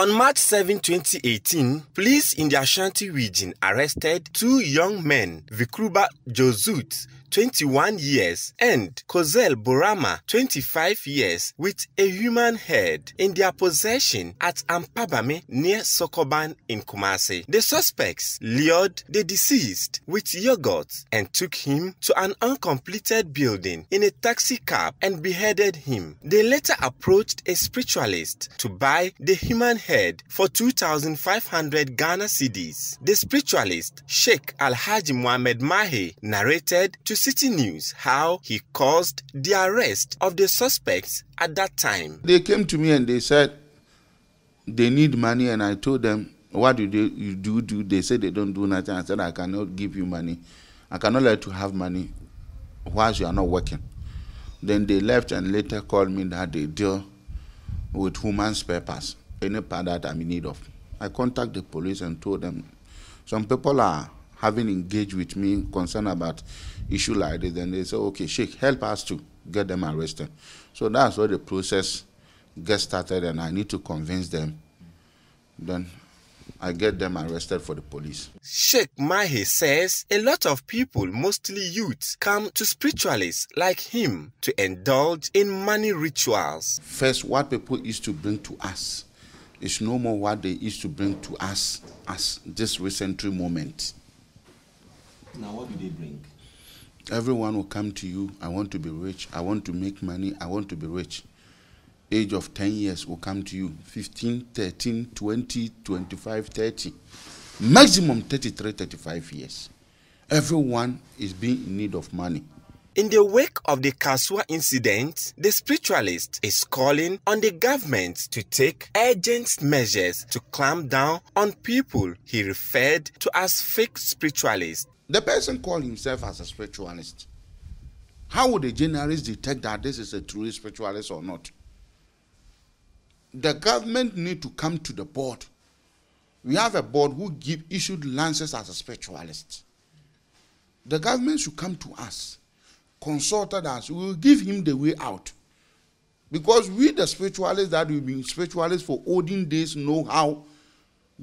On March 7, 2018, police in the Ashanti region arrested two young men, Vikruba Josut, 21 years, and Kozel Borama, 25 years, with a human head in their possession at Ampabame near Sokoban in Kumasi. The suspects lured the deceased with yogurt and took him to an uncompleted building in a taxi cab and beheaded him. They later approached a spiritualist to buy the human head for 2,500 Ghana cedis. The spiritualist, Sheikh Alhaji Mohammed Maaye, narrated to City News how he caused the arrest of the suspects at that time. They came to me and they said they need money, and I told them, what do you do? They said they don't do nothing. I said, I cannot give you money. I cannot let you have money whilst you are not working. Then they left and later called me that they deal with human spare parts, any part that I'm in need of. I contacted the police and told them some people are having engaged with me concerned about issue like this, and they say, okay, Sheikh, help us to get them arrested. So that's where the process gets started, and I need to convince them. Then I get them arrested for the police. Sheikh Maaye says a lot of people, mostly youths, come to spiritualists like him to indulge in money rituals. First, what people used to bring to us is no more what they used to bring to us as this recent moment. Now, what do they bring? Everyone will come to you, I want to be rich, I want to make money, I want to be rich. Age of 10 years will come to you, 15, 13, 20, 25, 30. Maximum 33, 35 years. Everyone is being in need of money. In the wake of the Kasua incident, the spiritualist is calling on the government to take urgent measures to clamp down on people he referred to as fake spiritualists. The person called himself as a spiritualist. How would the journalists detect that this is a true spiritualist or not? The government need to come to the board. We have a board who give issued licenses as a spiritualist. The government should come to us, consulted us, we will give him the way out. Because we, the spiritualists that we've been spiritualists for olden days, know how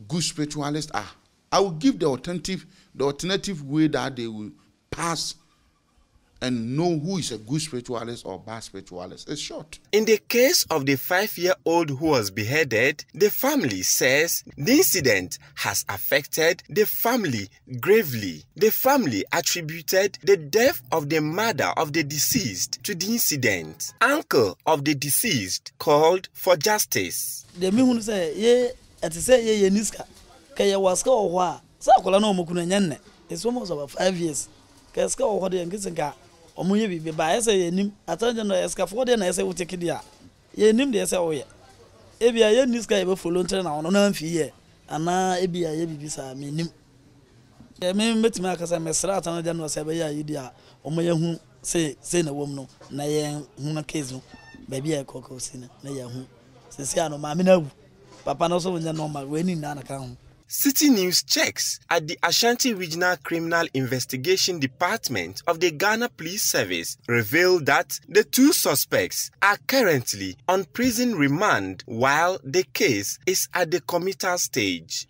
good spiritualists are. I will give the alternative way that they will pass and know who is a good spiritualist or bad spiritualist. It's short. In the case of the 5-year-old who was beheaded, the family says the incident has affected the family gravely. The family attributed the death of the mother of the deceased to the incident. Uncle of the deceased called for justice. It's almost over 5 years. City News checks at the Ashanti Regional Criminal Investigation Department of the Ghana Police Service revealed that the two suspects are currently on prison remand while the case is at the committal stage.